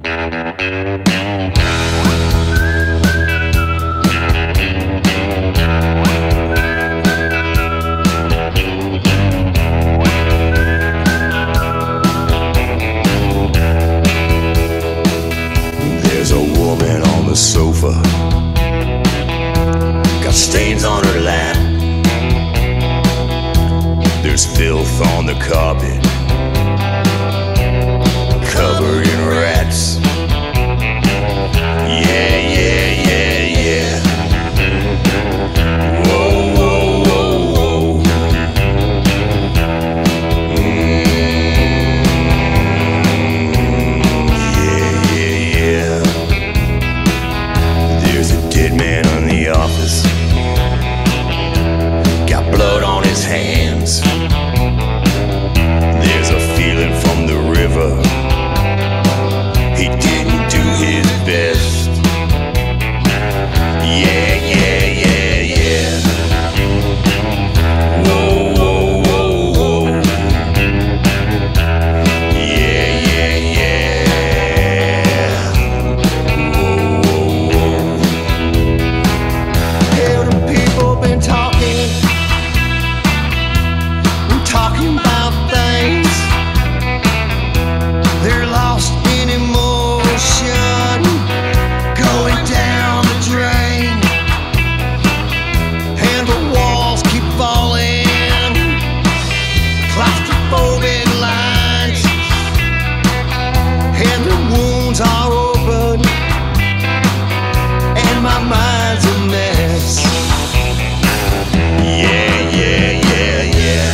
There's a woman on the sofa, got stains on her lap. There's filth on the carpet, covered in rats. Yeah, yeah, yeah, yeah. Whoa, whoa, whoa, whoa. Yeah, yeah, yeah. There's a dead man in the office, got blood on his hands. There's a feeling from the river, he didn't do his best. Yeah, yeah, yeah, yeah. Whoa, whoa, whoa, whoa. Yeah, yeah, yeah. Whoa, whoa, whoa. Hell, the people been talking about things they're lost in emotion, going down the drain, and the walls keep falling, claustrophobic lines, and the wounds are open, and my mind's a mess. Yeah, yeah, yeah, yeah.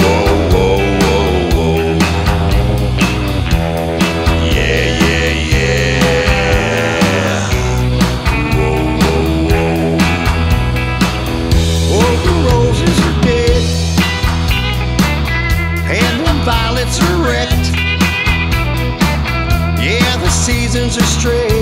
Whoa, whoa, whoa, whoa. Yeah, yeah, yeah. Whoa, whoa, whoa. Oh, the roses are dead, and the violets are wrecked. Yeah, the seasons are straight.